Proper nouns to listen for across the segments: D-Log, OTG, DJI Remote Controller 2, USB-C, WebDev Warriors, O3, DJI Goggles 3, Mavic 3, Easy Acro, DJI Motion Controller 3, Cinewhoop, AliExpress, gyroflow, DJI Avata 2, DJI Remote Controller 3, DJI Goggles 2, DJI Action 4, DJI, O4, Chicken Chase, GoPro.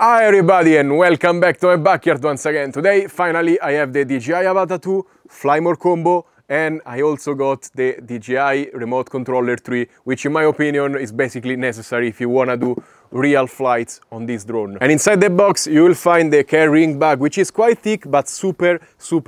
Hi everybody and welcome back to my backyard once again. Today finally I have the DJI Avata 2 Fly More Combo and I also got the DJI Remote Controller 3, which in my opinion is basically necessary if you wanna do real flights on this drone. And inside the box you will find the carrying bag, which is quite thick but super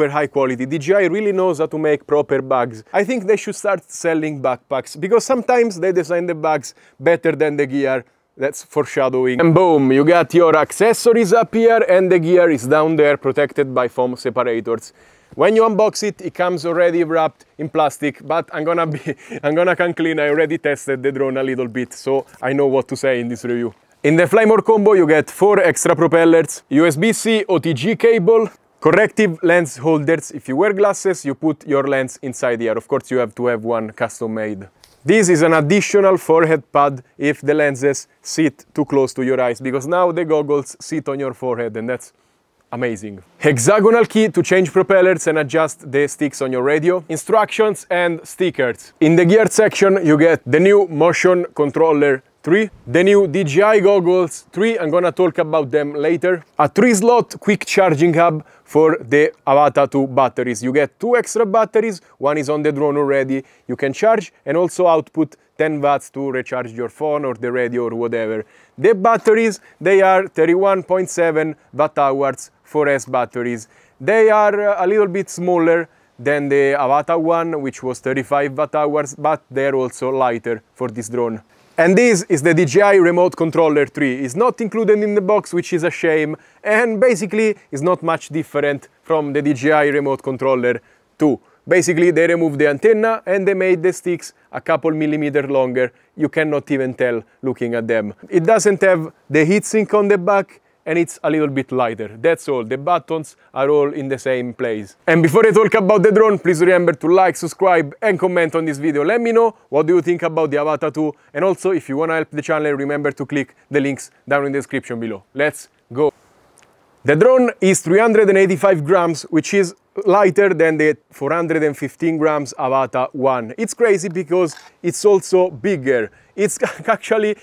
high quality. DJI really knows how to make proper bags. I think they should start selling backpacks because sometimes they design the bags better than the gear. That's foreshadowing. And boom, you got your accessories up here and the gear is down there, protected by foam separators. When you unbox it, it comes already wrapped in plastic, but I'm gonna come clean. I already tested the drone a little bit, so I know what to say in this review. In the Fly More Combo you get 4 extra propellers, USB-C OTG cable, corrective lens holders. If you wear glasses, you put your lens inside here. Of course, you have to have one custom made. This is an additional forehead pad if the lenses sit too close to your eyes, because now the goggles sit on your forehead and that's amazing. Hexagonal key to change propellers and adjust the sticks on your radio, instructions and stickers. In the gear section you get the new Motion Controller 3, the new DJI Goggles 3, I'm gonna talk about them later, a 3-slot quick charging hub for the Avata 2 batteries. You get 2 extra batteries, one is on the drone already, you can charge and also output 10 watts to recharge your phone or the radio or whatever. The batteries, they are 31.7 watt hours 4S batteries. They are a little bit smaller than the Avata 1, which was 35 watt hours, but they're also lighter for this drone. And this is the DJI Remote Controller 3. It's not included in the box, which is a shame, and basically is not much different from the DJI Remote Controller 2. Basically, they removed the antenna and they made the sticks a couple millimeters longer. You cannot even tell looking at them. It doesn't have the heatsink on the back, and it's a little bit lighter. That's all. The buttons are all in the same place. And before I talk about the drone, please remember to like, subscribe and comment on this video. Let me know what do you think about the Avata 2, and also if you want to help the channel, remember to click the links down in the description below. Let's go. The drone is 385 grams, which is lighter than the 415 grams Avata 1. It's crazy because it's also bigger. It's actually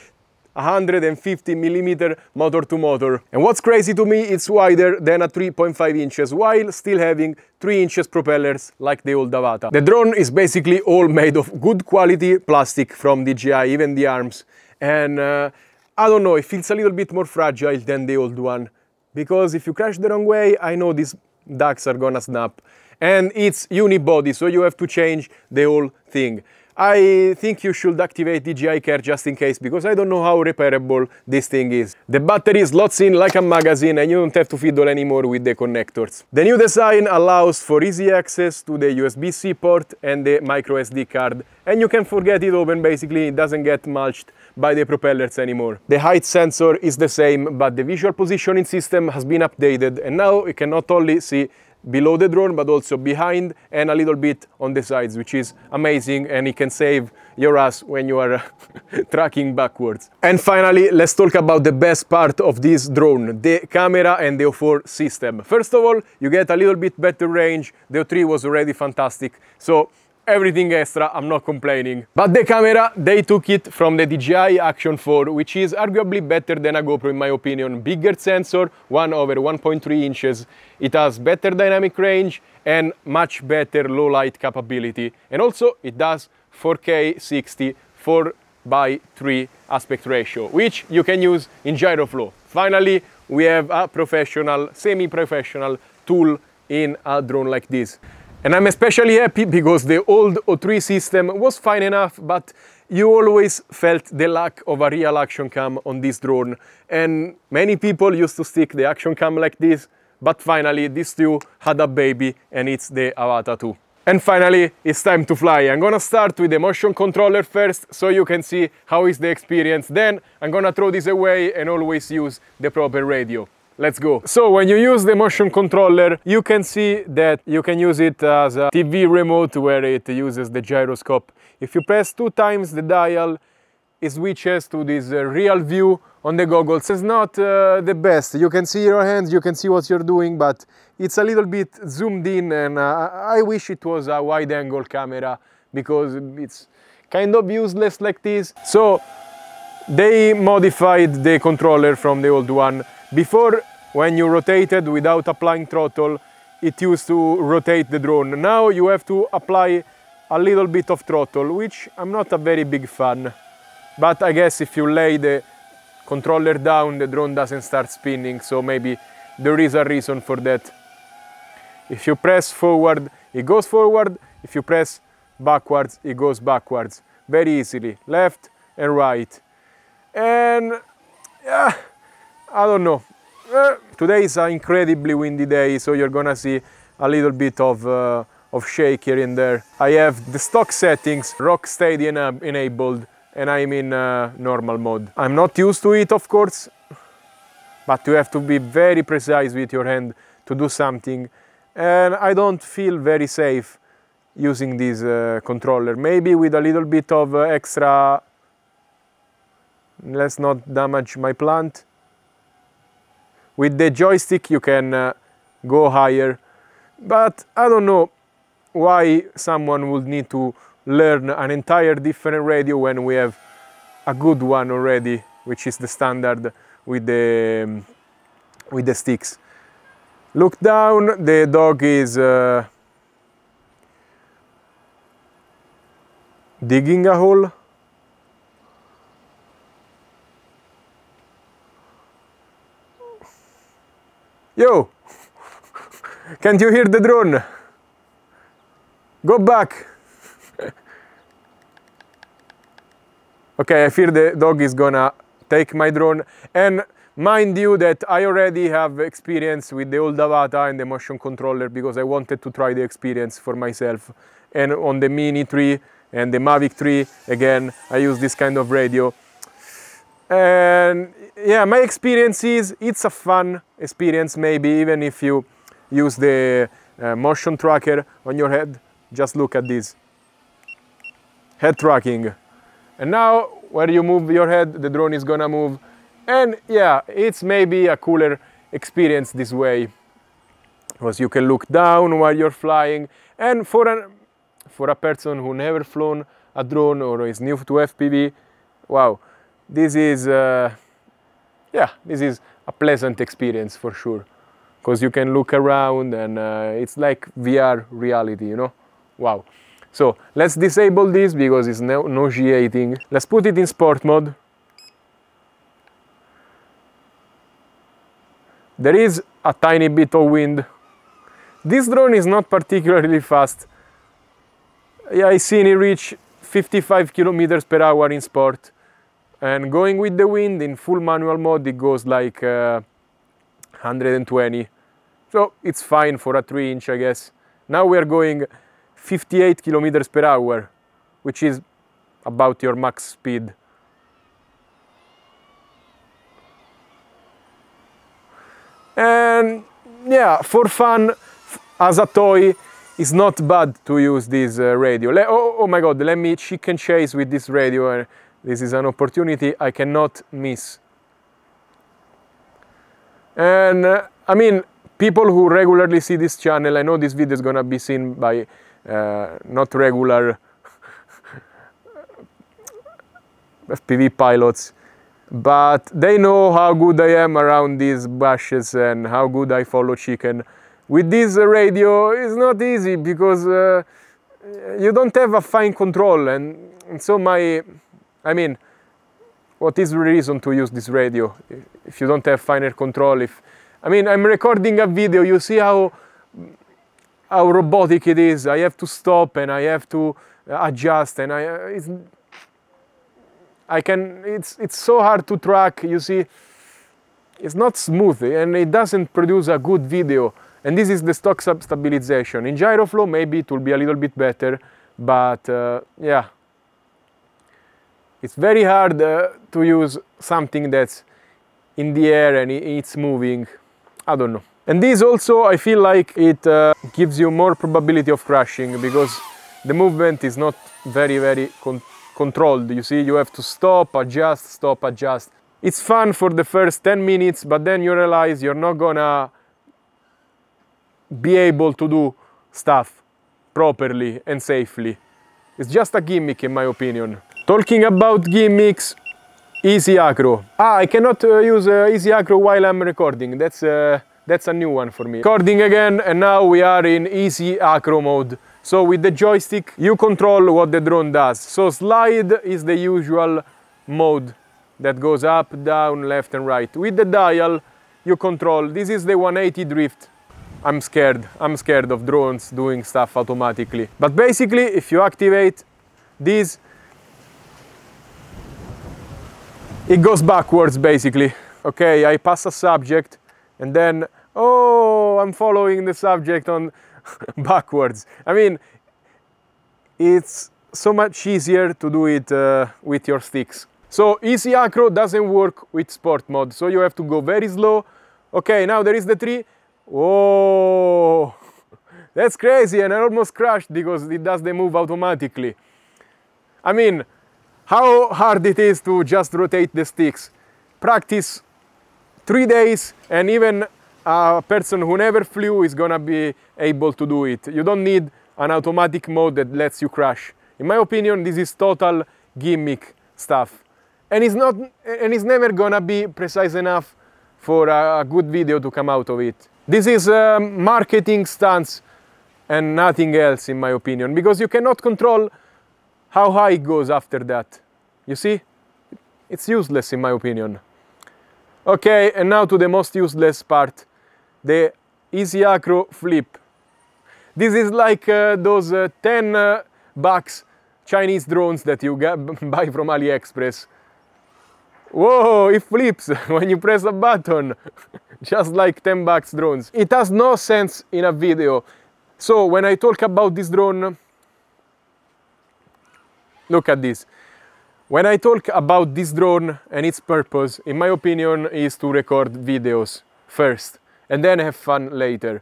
150 millimeter motor to motor. And what's crazy to me, it's wider than a 3.5 inches while still having 3 inches propellers like the old Avata. The drone is basically all made of good quality plastic from DJI, even the arms. And I don't know, it feels a little bit more fragile than the old one, because if you crash the wrong way, I know these ducks are gonna snap. And it's unibody, so you have to change the whole thing. I think you should activate DJI Care just in case, because I don't know how repairable this thing is. The battery slots in like a magazine and you don't have to fiddle anymore with the connectors. The new design allows for easy access to the USB-C port and the micro SD card, and you can forget it open basically, it doesn't get mulched by the propellers anymore. The height sensor is the same, but the visual positioning system has been updated and now you can not only see below the drone but also behind and a little bit on the sides, which is amazing, and it can save your ass when you are tracking backwards. And finally, let's talk about the best part of this drone, the camera and the O4 system. First of all, you get a little bit better range. The O3 was already fantastic, so everything extra, I'm not complaining. But the camera, they took it from the DJI Action 4, which is arguably better than a GoPro in my opinion. Bigger sensor, 1/1.3 inches. It has better dynamic range and much better low light capability. And also it does 4K 60 4:3 aspect ratio, which you can use in Gyroflow. Finally, we have a professional, semi-professional tool in a drone like this. And I'm especially happy because the old O3 system was fine enough, but you always felt the lack of a real action cam on this drone. And many people used to stick the action cam like this, but finally this two had a baby and it's the Avata 2. And finally, it's time to fly. I'm gonna start with the motion controller first, so you can see how is the experience. Then I'm gonna throw this away and always use the proper radio. Let's go. So when you use the motion controller, you can see that you can use it as a TV remote where it uses the gyroscope. If you press 2 times the dial, it switches to this real view on the goggles. It's not the best. You can see your hands, you can see what you're doing, but it's a little bit zoomed in, and I wish it was a wide angle camera because it's kind of useless like this. So they modified the controller from the old one. Before, when you rotated without applying throttle, it used to rotate the drone. Now you have to apply a little bit of throttle, which I'm not a very big fan. But I guess if you lay the controller down, the drone doesn't start spinning, so maybe there is a reason for that. If you press forward, it goes forward. If you press backwards, it goes backwards. Very easily, left and right. And I don't know. Today is an incredibly windy day, so you're gonna see a little bit of shake here and there. I have the stock settings, rock steady enabled, and I'm in normal mode. I'm not used to it, of course, but you have to be very precise with your hand to do something. And I don't feel very safe using this controller. Maybe with a little bit of extra... Let's not damage my plant. With the joystick you can go higher, but I don't know why someone would need to learn an entire different radio when we have a good one already, which is the standard with the sticks. Look down, the dog is digging a hole. Yo! Can't you hear the drone? Go back! Okay, I fear the dog is gonna take my drone. And mind you that I already have experience with the old Avata and the motion controller because I wanted to try the experience for myself. And on the Mini 3 and the Mavic 3, again, I use this kind of radio. And yeah, my experience is it's a fun experience, maybe even if you use the motion tracker on your head. Just look at this head tracking, and now where you move your head the drone is gonna move. And yeah, it's maybe a cooler experience this way because you can look down while you're flying. And for a person who never flown a drone or is new to FPV, wow, this is yeah, this is a pleasant experience for sure, because you can look around and it's like VR reality, you know? Wow. So let's disable this because it's nauseating. Let's put it in sport mode. There is a tiny bit of wind. This drone is not particularly fast. Yeah, I've seen it reach 55 km/h in sport. And going with the wind in full manual mode, it goes like 120. So it's fine for a 3-inch, I guess. Now we are going 58 km/h, which is about your max speed. And yeah, for fun, as a toy, it's not bad to use this radio. Oh my God, let me chicken chase with this radio. This is an opportunity I cannot miss. And I mean, people who regularly see this channel, I know this video is gonna be seen by not regular FPV pilots, but they know how good I am around these bushes and how good I follow chicken. With this radio, it's not easy because you don't have a fine control, and so I mean, what is the reason to use this radio if you don't have finer control? I mean, I'm recording a video, you see how robotic it is. I have to stop and I have to adjust, and it's so hard to track, you see. It's not smooth and it doesn't produce a good video. And this is the stock stabilization. In Gyroflow, maybe it will be a little bit better, but yeah. It's very hard to use something that's in the air and it's moving. I don't know. And this also, I feel like it gives you more probability of crashing because the movement is not very controlled. You see, you have to stop, adjust, stop, adjust. It's fun for the first 10 minutes, but then you realize you're not gonna be able to do stuff properly and safely. It's just a gimmick, in my opinion. Talking about gimmicks, Easy Acro. I cannot use Easy Acro while I'm recording. That's a new one for me. Recording again, and now we are in Easy Acro mode. So with the joystick, you control what the drone does. So slide is the usual mode that goes up, down, left and right. With the dial, you control. This is the 180 drift. I'm scared of drones doing stuff automatically. But basically, if you activate this, it goes backwards basically. Okay, I pass a subject and then, oh, I'm following the subject on backwards. I mean, it's so much easier to do it with your sticks. So Easy Acro doesn't work with sport mode, so you have to go very slow. Okay, now there is the tree. Whoa, that's crazy, and I almost crashed because it does the move automatically. I mean, how hard it is to just rotate the sticks. Practice 3 days and even a person who never flew is gonna be able to do it. You don't need an automatic mode that lets you crash. In my opinion, this is total gimmick stuff. And it's never gonna be precise enough for a good video to come out of it. This is a marketing stance and nothing else, in my opinion, because you cannot control how high it goes after that. You see? It's useless, in my opinion. Okay, and now to the most useless part, the Easy Acro flip. This is like those 10 bucks Chinese drones that you buy from AliExpress. Whoa, it flips when you press a button, just like 10 bucks drones. It has no sense in a video. So when I talk about this drone, look at this. When I talk about this drone and its purpose, in my opinion, is to record videos first and then have fun later.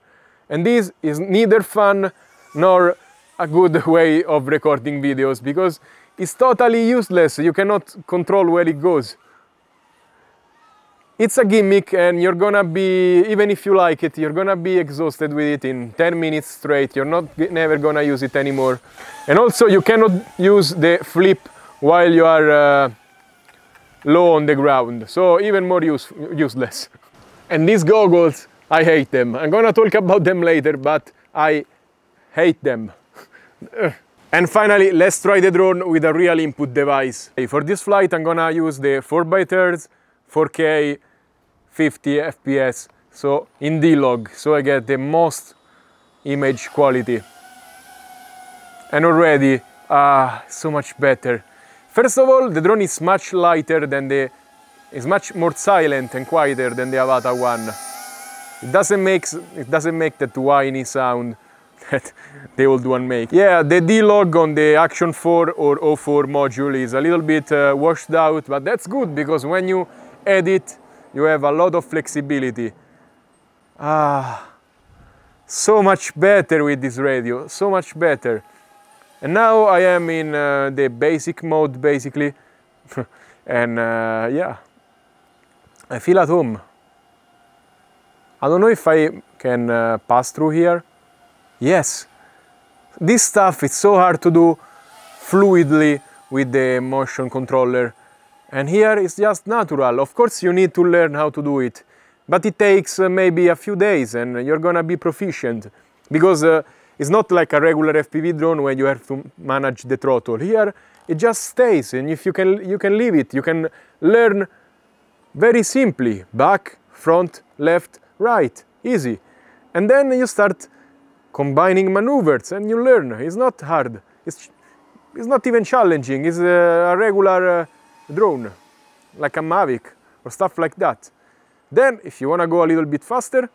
And this is neither fun nor a good way of recording videos because it's totally useless. You cannot control where it goes. It's a gimmick, and you're gonna be, even if you like it, you're gonna be exhausted with it in 10 minutes straight. You're never gonna use it anymore. And also you cannot use the flip while you are low on the ground. So even more useless. And these goggles, I hate them. I'm gonna talk about them later, but I hate them. And finally, let's try the drone with a real input device. For this flight, I'm gonna use the 4x3s. 4K 50 FPS, so in D-Log, so I get the most image quality. And already, so much better. First of all, the drone is much lighter than the... is much more silent and quieter than the Avata 1. It doesn't make that whiny sound that the old one makes. Yeah, the D-Log on the Action 4 or O4 module is a little bit washed out, but that's good because when you edit, you have a lot of flexibility. So much better with this radio, so much better. And now I am in the basic mode basically, and yeah, I feel at home. I don't know if I can pass through here. Yes, this stuff is so hard to do fluidly with the motion controller. And here it's just natural. Of course you need to learn how to do it, but it takes maybe a few days and you're gonna be proficient, because it's not like a regular FPV drone where you have to manage the throttle. Here it just stays, and if you can leave it, you can learn very simply, back, front, left, right, easy. And then you start combining maneuvers and you learn. It's not hard, it's not even challenging, it's a regular drone, like a Mavic or stuff like that. Then if you want to go a little bit faster,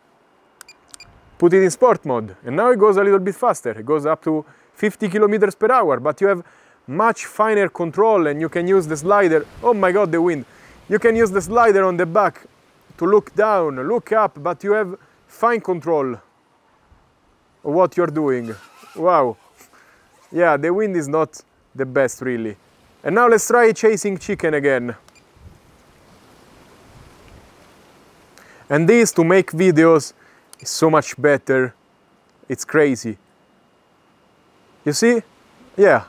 put it in sport mode, and now it goes a little bit faster. It goes up to 50 km/h, but you have much finer control, and you can use the slider. Oh my god, the wind. You can use the slider on the back to look down, look up, but you have fine control of what you're doing. Wow. Yeah, the wind is not the best really. And now let's try chasing chicken again. And this, to make videos, is so much better. It's crazy. You see? Yeah.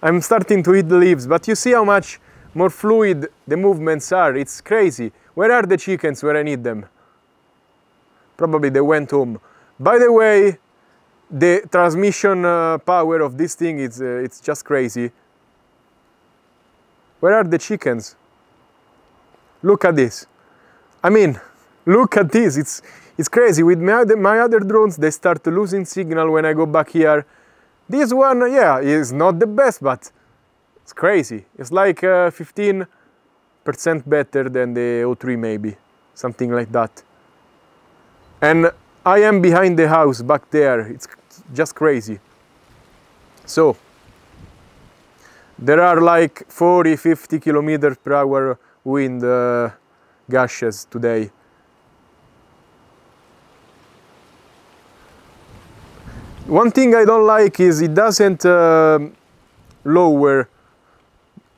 I'm starting to eat the leaves, but you see how much more fluid the movements are. It's crazy. Where are the chickens where I need them? Probably they went home. By the way, the transmission power of this thing is it's just crazy. Where are the chickens? Look at this. I mean, look at this. It's crazy. With my other drones, they start losing signal when I go back here. This one, yeah, is not the best, but it's crazy. It's like 15% better than the O3 maybe, something like that. And I am behind the house back there. It's just crazy. So there are like 40-50 kilometers per hour wind gushes today. One thing I don't like is it doesn't lower.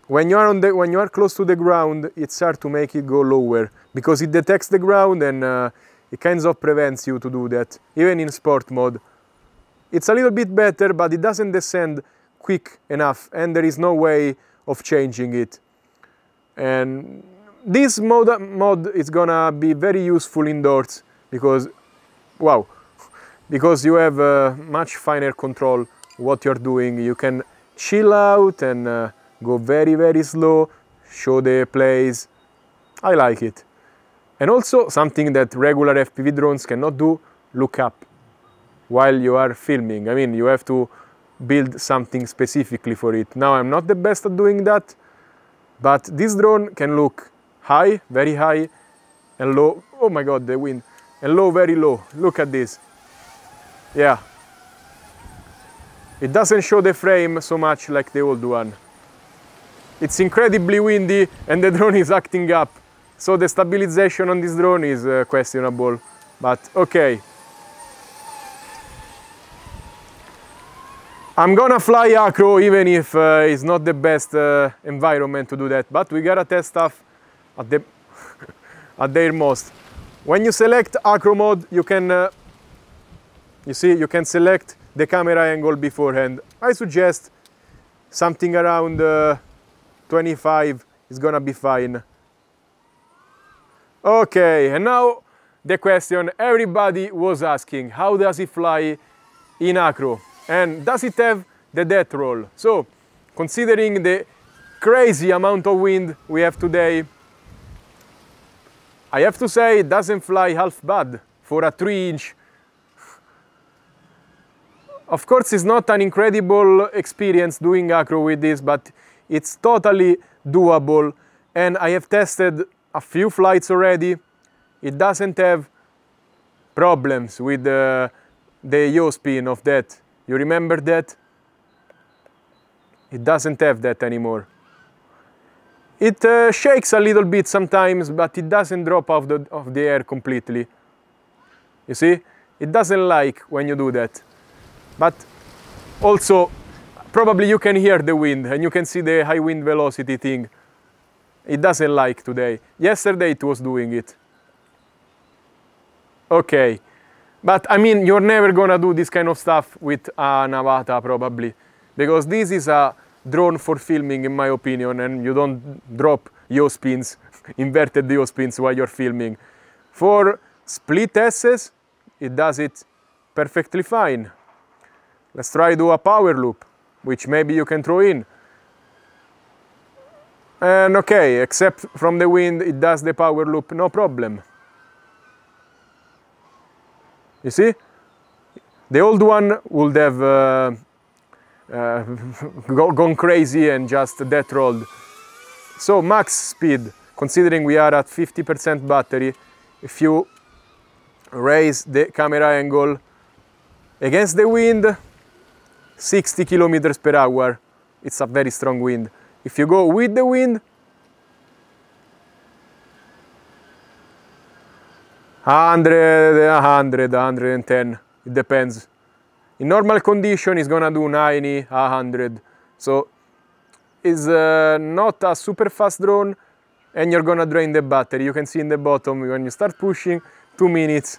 When you are close to the ground, it's hard to make it go lower because it detects the ground and it kind of prevents you to do that, even in sport mode. It's a little bit better, but it doesn't descend quick enough and there is no way of changing it. And this mod is gonna be very useful indoors because, wow, because you have much finer control what you're doing. You can chill out and go very, very slow, show the plays. I like it. And also something that regular FPV drones cannot do, look up while you are filming. I mean, you have to build something specifically for it. Now, I'm not the best at doing that, but this drone can look high, very high, and low. Oh my God, the wind. And low, very low. Look at this. Yeah. It doesn't show the frame so much like the old one. It's incredibly windy and the drone is acting up. So the stabilization on this drone is questionable, but okay. I'm gonna fly acro even if it's not the best environment to do that, but we gotta test stuff at, at their most. When you select acro mode, you can, you see, you can select the camera angle beforehand. I suggest something around 25 is gonna be fine. Okay, and now the question everybody was asking, how does it fly in acro? And does it have the death roll? So, considering the crazy amount of wind we have today, I have to say it doesn't fly half bad for a 3-inch. Of course, it's not an incredible experience doing acro with this, but it's totally doable. And I have tested a few flights already. It doesn't have problems with the yaw spin of that. You remember that? It doesn't have that anymore. It shakes a little bit sometimes, but it doesn't drop off of the air completely. You see? It doesn't like when you do that. But also, probably you can hear the wind and you can see the high wind velocity thing. It doesn't like today. Yesterday it was doing it. Okay. But I mean, you're never gonna do this kind of stuff with an Avata probably, because this is a drone for filming in my opinion, and you don't drop yaw spins, inverted yaw spins while you're filming. For split S's, it does it perfectly fine. Let's try do a power loop, which maybe you can throw in. And okay, except from the wind, it does the power loop, no problem. You see? The old one would have gone crazy and just death rolled. So max speed, considering we are at 50% battery, if you raise the camera angle against the wind, 60 kilometers per hour, it's a very strong wind. If you go with the wind, a hundred, 110, it depends. In normal condition, it's gonna do 90, 100. So it's not a super fast drone and you're gonna drain the battery. You can see in the bottom, when you start pushing, 2 minutes.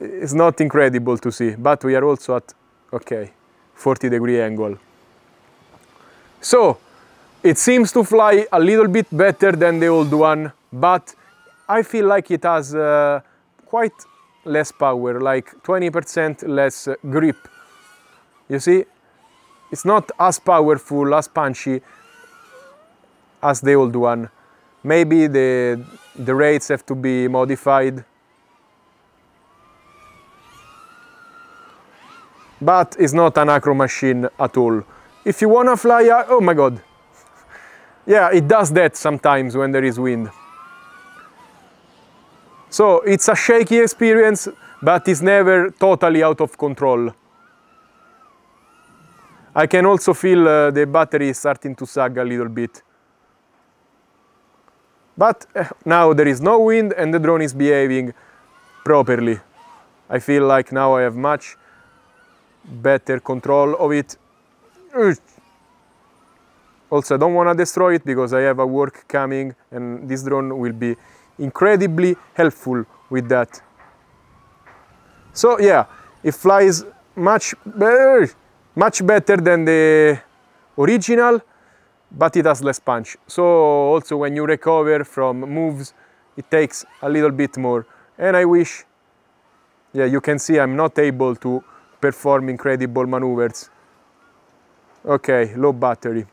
It's not incredible to see, but we are also at, okay, 40-degree angle. So, It seems to fly a little bit better than the old one, but I feel like it has quite less power, like 20% less grip. You see, it's not as powerful, as punchy as the old one. Maybe the rates have to be modified. But it's not an acro machine at all. If you wanna fly, oh my god. Yeah, it does that sometimes when there is wind. So it's a shaky experience, but it's never totally out of control. I can also feel the battery starting to sag a little bit. But now there is no wind and the drone is behaving properly. I feel like now I have much better control of it. Also, I don't want to destroy it because I have a work coming and this drone will be incredibly helpful with that. So yeah, it flies much better than the original, but it has less punch. So also when you recover from moves, it takes a little bit more. And I wish, yeah, you can see I'm not able to perform incredible maneuvers. Okay, low battery.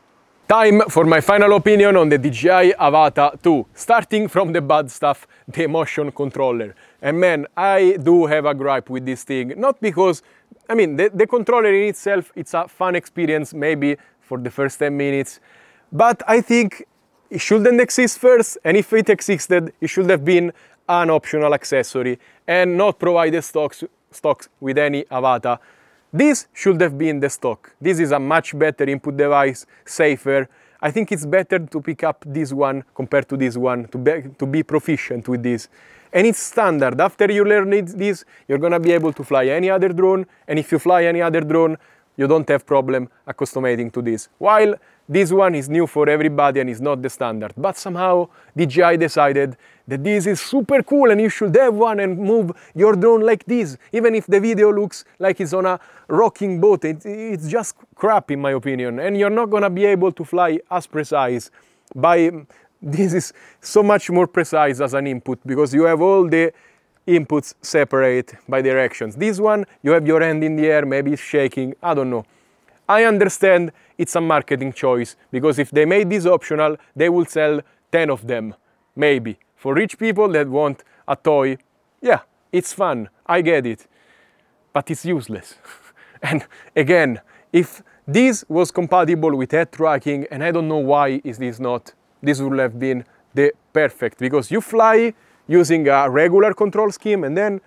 Time for my final opinion on the DJI Avata 2, starting from the bad stuff, the motion controller. And man, I do have a gripe with this thing, not because, I mean, the controller in itself, it's a fun experience, maybe for the first 10 minutes, but I think it shouldn't exist first, and if it existed, it should have been an optional accessory and not provided stocks with any Avata. This should have been the stock. This is a much better input device, safer. I think it's better to pick up this one compared to this one, to be proficient with this. And it's standard. After you learn this, you're gonna be able to fly any other drone, and if you fly any other drone, you don't have problem acclimating to this. While this one is new for everybody and is not the standard, but somehow DJI decided that this is super cool and you should have one and move your drone like this, even if the video looks like it's on a rocking boat. It's just crap in my opinion, and you're not gonna be able to fly as precise. This is so much more precise as an input because you have all the inputs separate by directions. This one, you have your hand in the air, maybe it's shaking, I don't know. I understand it's a marketing choice, because if they made this optional, they will sell 10 of them, maybe. For rich people that want a toy, yeah, it's fun, I get it. But it's useless. And again, if this was compatible with head tracking, and I don't know why is this not, this would have been the perfect, because you fly using a regular control scheme and then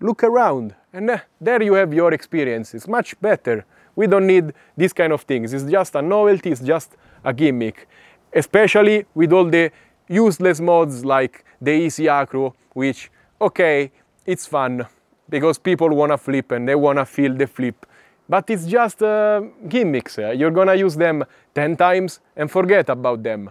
look around, and there you have your experience. It's much better. We don't need these kind of things. It's just a novelty, it's just a gimmick. Especially with all the useless mods like the Easy Acro, which, okay, it's fun because people wanna flip and they wanna feel the flip. But it's just gimmicks. You're gonna use them 10 times and forget about them.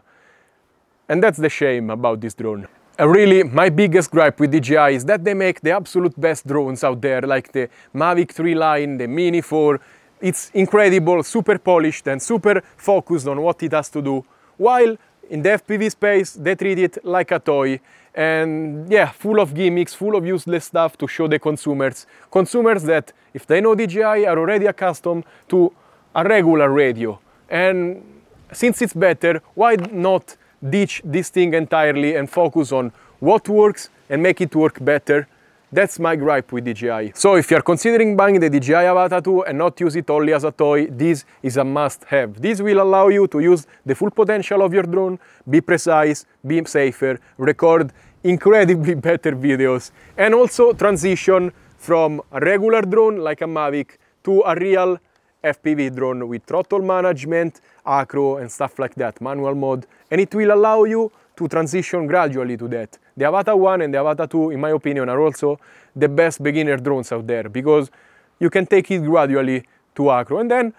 And that's the shame about this drone. Really, my biggest gripe with DJI is that they make the absolute best drones out there, like the Mavic 3 line, the Mini 4. It's incredible, super polished and super focused on what it has to do, while in the FPV space they treat it like a toy and, yeah, full of gimmicks, full of useless stuff to show the consumers. Consumers that, if they know DJI, are already accustomed to a regular radio. And since it's better, why not ditch this thing entirely and focus on what works and make it work better? That's my gripe with DJI. So if you're considering buying the DJI Avata 2 and not use it only as a toy, this is a must-have. This will allow you to use the full potential of your drone, be precise, be safer, record incredibly better videos, and also transition from a regular drone like a Mavic to a real FPV drone with throttle management, acro and stuff like that, manual mode, and it will allow you to transition gradually to that. The Avata 1 and the Avata 2, in my opinion, are also the best beginner drones out there because you can take it gradually to acro. And then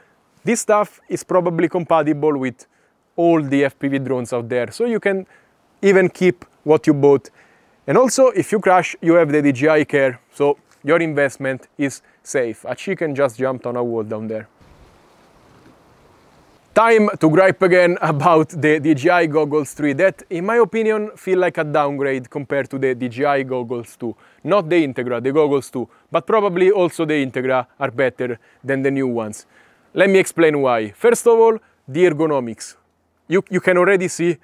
this stuff is probably compatible with all the FPV drones out there, so you can even keep what you bought. And also, if you crash, you have the DJI Care, so your investment is safe. A chicken just jumped on a wall down there. Time to gripe again about the DJI Goggles 3 that, in my opinion, feel like a downgrade compared to the DJI Goggles 2. Not the Integra, the Goggles 2, but probably also the Integra are better than the new ones. Let me explain why. First of all, the ergonomics. You can already see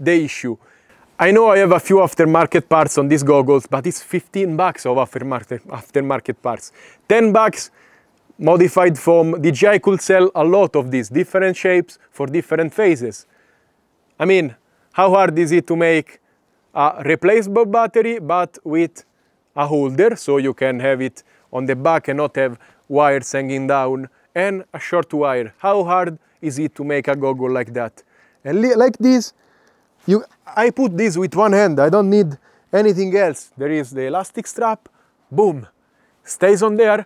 the issue. I know I have a few aftermarket parts on these goggles, but it's 15 bucks of aftermarket parts. 10 bucks modified foam. DJI could sell a lot of these, different shapes for different phases. I mean, how hard is it to make a replaceable battery, but with a holder, so you can have it on the back and not have wires hanging down, and a short wire. How hard is it to make a goggle like that? And like this, I put this with one hand, I don't need anything else. There is the elastic strap, boom, stays on there.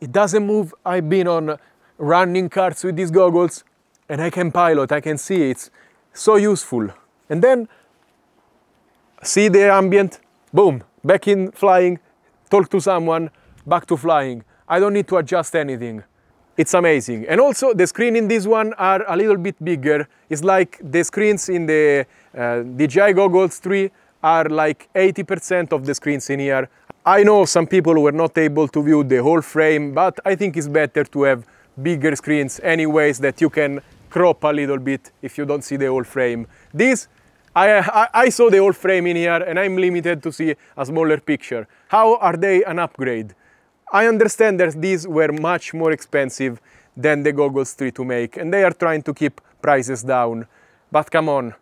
It doesn't move. I've been on running carts with these goggles and I can pilot, I can see it's so useful. And then see the ambient, boom, back in flying, talk to someone, back to flying. I don't need to adjust anything. It's amazing. And also the screen in this one are a little bit bigger. It's like the screens in the DJI Goggles 3 are like 80% of the screens in here. I know some people were not able to view the whole frame, but I think it's better to have bigger screens anyways that you can crop a little bit if you don't see the whole frame. This, I saw the whole frame in here and I'm limited to see a smaller picture. How are they an upgrade? I understand that these were much more expensive than the Goggles 3 to make and they are trying to keep prices down, but come on.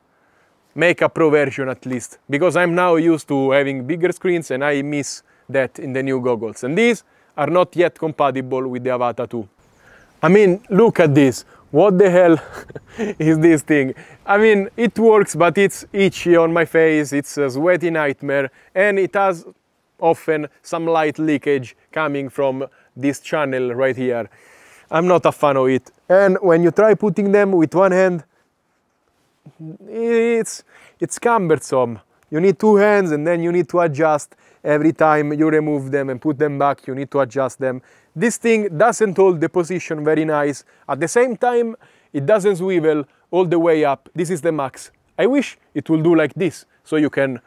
Make a pro version at least, because I'm now used to having bigger screens and I miss that in the new goggles. And these are not yet compatible with the Avata 2. I mean, look at this. What the hell is this thing? I mean, it works, but it's itchy on my face. It's a sweaty nightmare. And it has often some light leakage coming from this channel right here. I'm not a fan of it. And when you try putting them with one hand, it's cumbersome. You need two hands and then you need to adjust every time you remove them and put them back. You need to adjust them. This thing doesn't hold the position very nice. At the same time, it doesn't swivel all the way up. This is the max. I wish it will do like this, so you can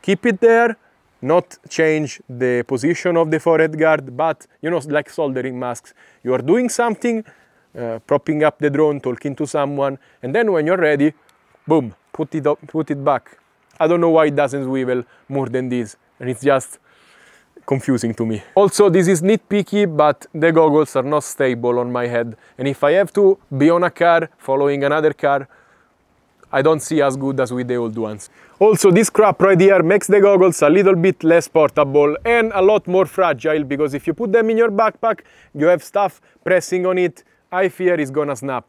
keep it there, not change the position of the forehead guard, but, you know, like soldering masks. You are doing something, propping up the drone, talking to someone, and then when you're ready, boom, put it up, put it back. I don't know why it doesn't swivel more than this, and it's just confusing to me. Also, this is nitpicky, but the goggles are not stable on my head, and if I have to be on a car, following another car, I don't see as good as with the old ones. Also, this crap right here makes the goggles a little bit less portable and a lot more fragile, because if you put them in your backpack, you have stuff pressing on it. I fear it's gonna snap.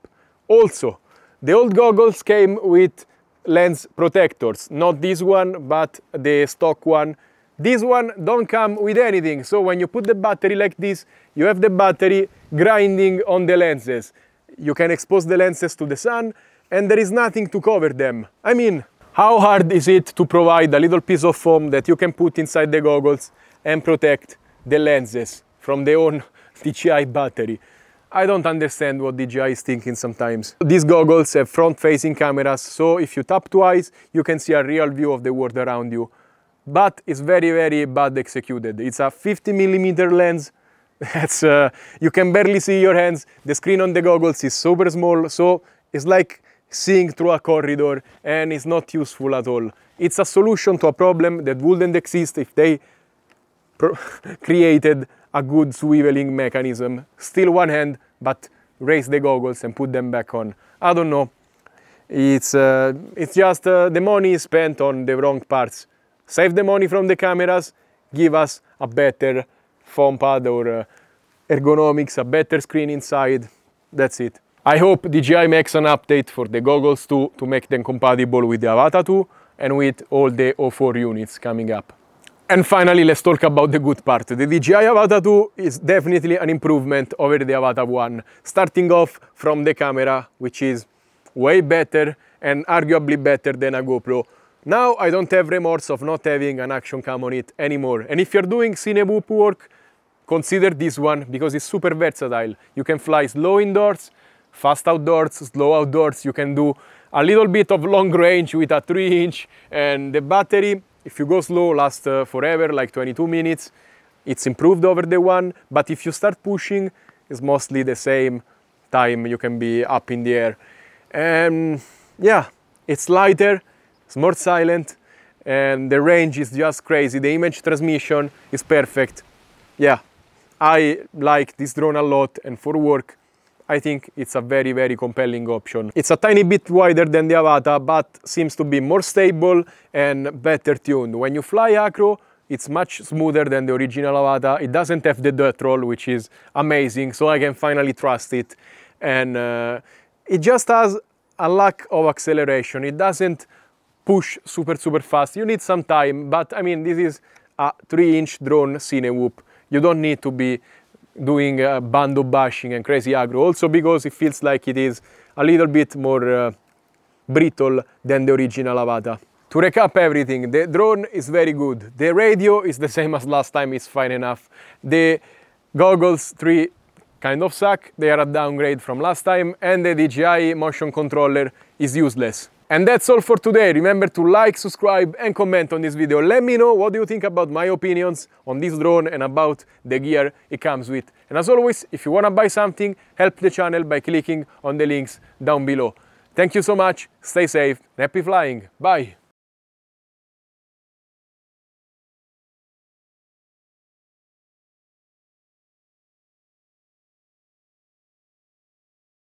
Also, the old goggles came with lens protectors, not this one, but the stock one. This one don't come with anything, so when you put the battery like this, you have the battery grinding on the lenses. You can expose the lenses to the sun, and there is nothing to cover them. I mean, how hard is it to provide a little piece of foam that you can put inside the goggles and protect the lenses from their own DJI battery? I don't understand what DJI is thinking sometimes. These goggles have front-facing cameras, so if you tap twice, you can see a real view of the world around you. But it's very, very bad executed. It's a 50mm lens. That's, you can barely see your hands. The screen on the goggles is super small, so it's like seeing through a corridor, and it's not useful at all. It's a solution to a problem that wouldn't exist if they created a good swiveling mechanism. Still one hand, but raise the goggles and put them back on. I don't know. It's just the money is spent on the wrong parts. Save the money from the cameras, give us a better foam pad or ergonomics, a better screen inside. That's it. I hope DJI makes an update for the Goggles 2 to make them compatible with the Avata 2 and with all the O4 units coming up. And finally, let's talk about the good part. The DJI Avata 2 is definitely an improvement over the Avata 1, starting off from the camera, which is way better and arguably better than a GoPro. Now I don't have remorse of not having an action cam on it anymore. And if you're doing Cinewhoop work, consider this one because it's super versatile. You can fly slow indoors, fast outdoors, slow outdoors. You can do a little bit of long range with a 3-inch, and the battery, if you go slow, lasts forever, like 22 minutes. It's improved over the one, but if you start pushing, it's mostly the same time you can be up in the air. And yeah, it's lighter, it's more silent, and the range is just crazy. The image transmission is perfect. Yeah, I like this drone a lot, and for work, I think it's a very, very compelling option. It's a tiny bit wider than the Avata, but seems to be more stable and better tuned. When you fly acro, it's much smoother than the original Avata. It doesn't have the dirt roll, which is amazing, so I can finally trust it. And it just has a lack of acceleration. It doesn't push super, super fast. You need some time, but I mean, this is a 3-inch drone Cinewhoop. You don't need to be doing bando bashing and crazy agro, also because it feels like it is a little bit more brittle than the original Avata. To recap everything, the drone is very good. The radio is the same as last time, it's fine enough. The Goggles 3 kind of suck, they are a downgrade from last time, and the DJI motion controller is useless. And that's all for today. Remember to like, subscribe and comment on this video. Let me know what you think about my opinions on this drone and about the gear it comes with. And as always, if you want to buy something, help the channel by clicking on the links down below. Thank you so much, stay safe, happy flying, bye!